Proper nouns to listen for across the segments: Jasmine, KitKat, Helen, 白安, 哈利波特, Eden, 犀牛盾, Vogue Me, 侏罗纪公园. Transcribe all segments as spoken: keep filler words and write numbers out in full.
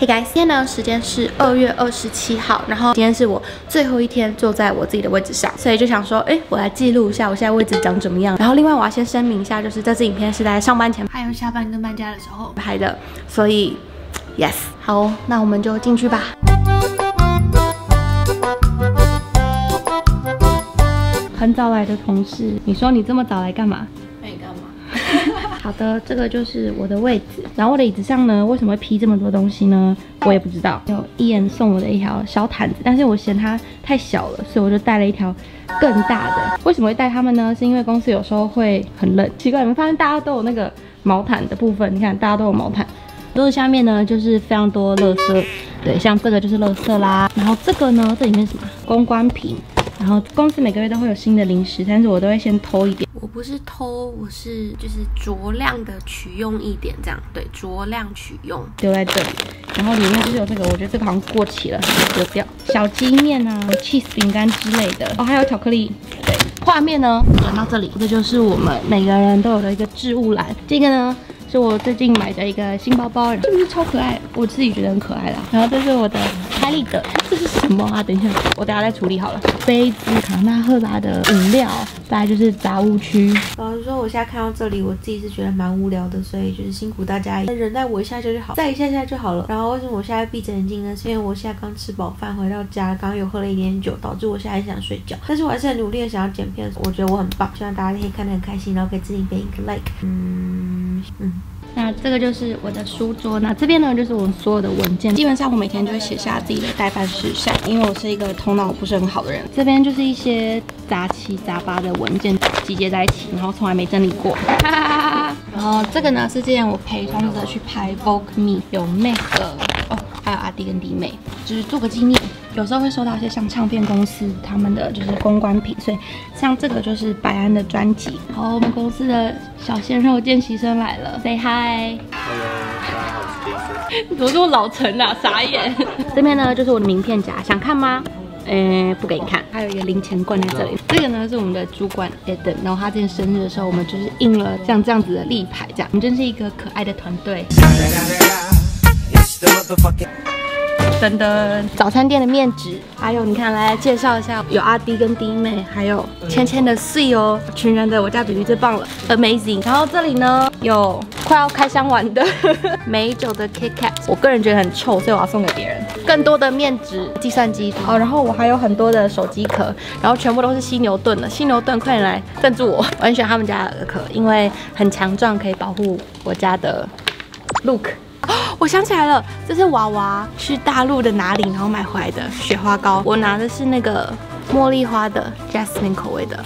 Hey guys， 今天呢时间是二月二十七号，然后今天是我最后一天坐在我自己的位置上，所以就想说，哎、欸，我来记录一下我现在位置长怎么样。然后另外我要先声明一下，就是这支影片是在上班前还有下班跟搬家的时候拍的，所以 yes， 好，那我们就进去吧。 很早来的同事，你说你这么早来干嘛？没干嘛。好的，这个就是我的位置。然后我的椅子上呢，为什么会披这么多东西呢？我也不知道。有Eden送我的一条小毯子，但是我嫌它太小了，所以我就带了一条更大的。为什么会带它们呢？是因为公司有时候会很冷。奇怪，你们发现大家都有那个毛毯的部分？你看，大家都有毛毯。桌子下面呢，就是非常多垃圾。对，像这个就是垃圾啦。然后这个呢，这里面是什么？公关品。 然后公司每个月都会有新的零食，但是我都会先偷一点。我不是偷，我是就是酌量的取用一点，这样对，酌量取用丢在这里。然后里面就是有这个，我觉得这个好像过期了，丢掉。小鸡面啊 ，cheese 饼干之类的，哦，还有巧克力。对，画面呢转到这里，这就是我们每个人都有的一个置物篮。这个呢是我最近买的一个新包包，是不是超可爱？我自己觉得很可爱啦。然后这是我的。 开立的，这是什么啊？等一下，我等下再处理好了。杯子，卡纳赫拉的饮料，再来就是杂物区。老实说，我现在看到这里，我自己是觉得蛮无聊的，所以就是辛苦大家忍耐我一下就好，再一下下就好了。然后为什么我现在闭着眼睛呢？是因为我现在刚吃饱饭回到家，刚又喝了一点酒，导致我现在很想睡觉。但是我还是很努力的想要剪片，我觉得我很棒，希望大家可以看得很开心，然后给自己给一个 like。嗯嗯。 那这个就是我的书桌，那这边呢就是我所有的文件。基本上我每天就会写下自己的待办事项，因为我是一个头脑不是很好的人。这边就是一些杂七杂八的文件集结在一起，然后从来没整理过。然后这个呢是之前我陪创作者去拍 Vogue Me， 有那个哦，还有阿弟跟弟妹，就是做个纪念。 有时候会收到一些像唱片公司他们的就是公关品，所以像这个就是白安的专辑。然后我们公司的小鲜肉见习生来了 ，say hi。你怎么这么老成啊？傻眼。这边呢就是我的名片夹，想看吗？呃，不给你看。还有一个零钱罐在这里。这个呢是我们的主管 Eden， 然后他之前生日的时候，我们就是印了像这样子的立牌，这样我们真是一个可爱的团队。等等，早餐店的面纸，还有你看，来介绍一下，有阿弟跟弟妹，还有芊芊的碎哦，群人的我家 B B 最棒了 ，amazing。然后这里呢有快要开箱完的美酒的 KitKat， 我个人觉得很臭，所以我要送给别人。更多的面纸、计算机哦，然后我还有很多的手机壳，然后全部都是犀牛盾的，犀牛盾快点来赞助我，我很喜欢他们家的壳，因为很强壮，可以保护我家的 look。 我想起来了，这是娃娃去大陆的哪里，然后买回来的雪花膏。我拿的是那个茉莉花的 Jasmine 口味的。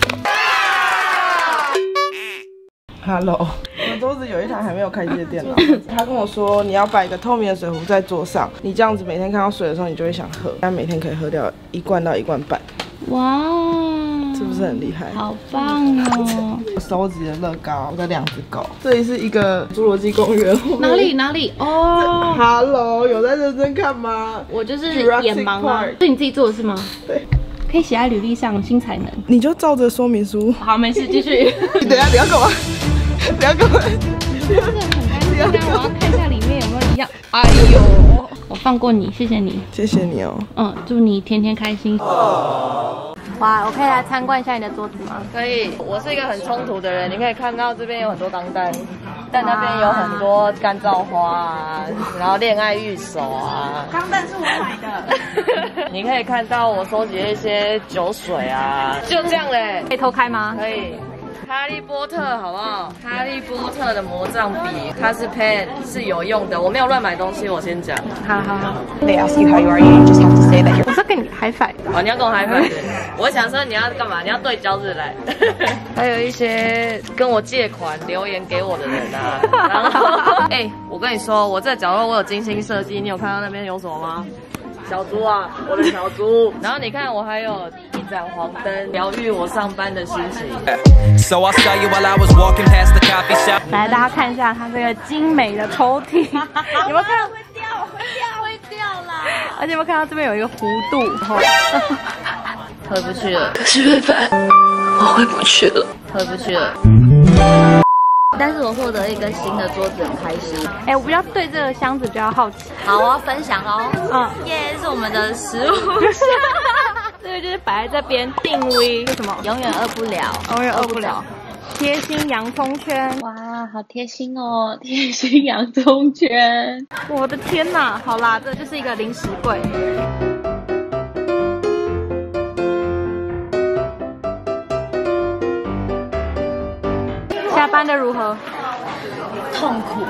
Hello， 我桌子有一台还没有开机的电脑，他跟我说你要摆一个透明的水壶在桌上，你这样子每天看到水的时候，你就会想喝。但每天可以喝掉一罐到一罐半。哇哦，是不是很厉害？好棒哦！我收集了乐高，我的两只狗。这里是一个侏罗纪公园。哪里哪里哦 ？Hello， 有在认真看吗？我就是眼盲啊，是你自己做的是吗？对，可以写在履历上，新才能。你就照着说明书。好，没事，继续。你等一下，你要干嘛？你要干嘛？真的很干净，我要看一下里面有没有一样。哎呦，我放过你，谢谢你，谢谢你哦。嗯，祝你天天开心。 哇，我可以来参观一下你的桌子吗？可以，我是一个很冲突的人，你可以看到这边有很多钢蛋，但那边有很多干燥花啊，然后恋爱玉手啊。钢蛋是我买的。你可以看到我收集一些酒水啊，就这样嘞。可以偷开吗？可以。哈利波特好不好？哈利波特的魔杖笔，它是 pen 是有用的，我没有乱买东西，我先讲。好好好。They ask you how you are, you just have to say that you're. 我是跟你嗨翻。哦，你要跟我嗨翻。 我想说你要干嘛？你要对焦日来。还有一些跟我借款留言给我的人啊，然后哎、欸，我跟你说，我这角落我有精心设计，你有看到那边有什么吗？小猪啊，我的小猪。然后你看我还有一盏黄灯，疗愈我上班的心情。来，大家看一下它这个精美的抽屉，有没有看到？会掉，会掉，会掉啦！而且有没有看到这边有一个弧度？回不去了，可是贝贝，我回不去了，回不去了。但是我获得一个新的桌子，很开心。哎、欸，我比较对这个箱子比较好奇。好，我要分享哦。嗯，耶，是我们的食物箱。这个就是摆在这边定位，什么永远饿不了，永远饿不了。贴心洋葱圈，哇，好贴心哦！贴心洋葱圈，我的天哪！好啦，这就是一个零食柜。 下班的如何？痛苦。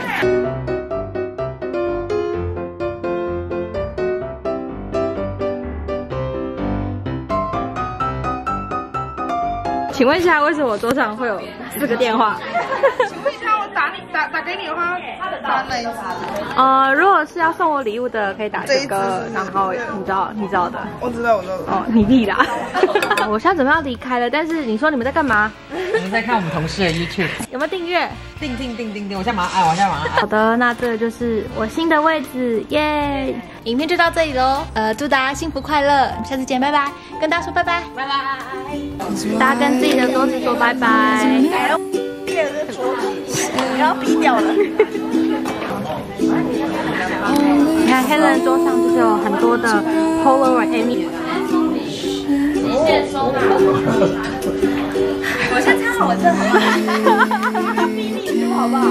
请问一下，为什么我桌上会有四个电话？请问一下，我打你打打给你的话，打哪一支？呃，如果是要送我礼物的，可以打这个，然后你知道你知道的。我知道我知道。哦，你屁啦！我现在准备要离开了，但是你说你们在干嘛？ 我们在看我们同事的 YouTube， 有没有订阅？订订订订订！我现在马上按，我现在马上按。好的，那这就是我新的位置，耶、yeah! ！影片就到这里喽，呃，祝大家幸福快乐，我们下次见，拜拜！跟大家说拜拜，拜拜！大家跟自己的桌子说拜拜。哎呦，这个桌子，我要逼掉了。你看 Helen 桌上就是有很多的 Polaroid Amy。谢谢收纳。 我先擦好我这，哈哈哈哈哈！比例图好不好？